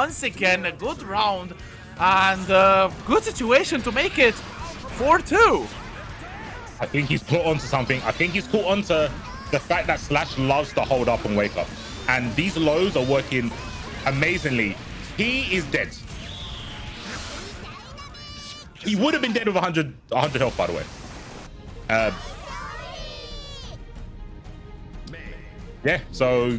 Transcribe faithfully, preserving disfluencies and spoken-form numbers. once again. A good round and uh, good situation to make it four two. I think he's put onto something. I think he's caught onto the fact that Slash loves to hold up and wake up. And these lows are working amazingly. He is dead. He would have been dead with one hundred health, by the way. Uh, yeah, so...